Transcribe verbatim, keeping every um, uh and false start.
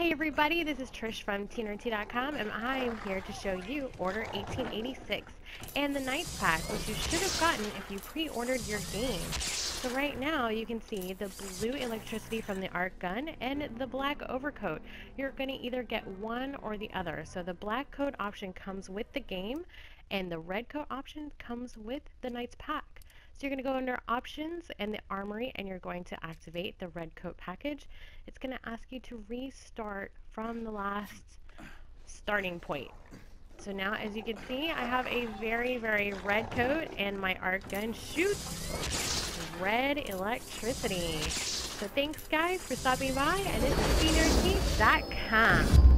Hey everybody, this is Trish from T N E R D T dot com, and I am here to show you Order eighteen eighty-six and the Knights Pack, which you should have gotten if you pre-ordered your game. So right now you can see the blue electricity from the Arc Gun and the black overcoat. You're going to either get one or the other. So the black coat option comes with the game, and the red coat option comes with the Knights Pack. So you're going to go under options and the armory, and you're going to activate the red coat package. It's going to ask you to restart from the last starting point. So now, as you can see, I have a very, very red coat, and my arc gun shoots red electricity. So thanks guys for stopping by, and this is T N E R D T dot com.